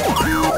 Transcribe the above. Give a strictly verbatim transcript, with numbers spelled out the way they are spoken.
Wow.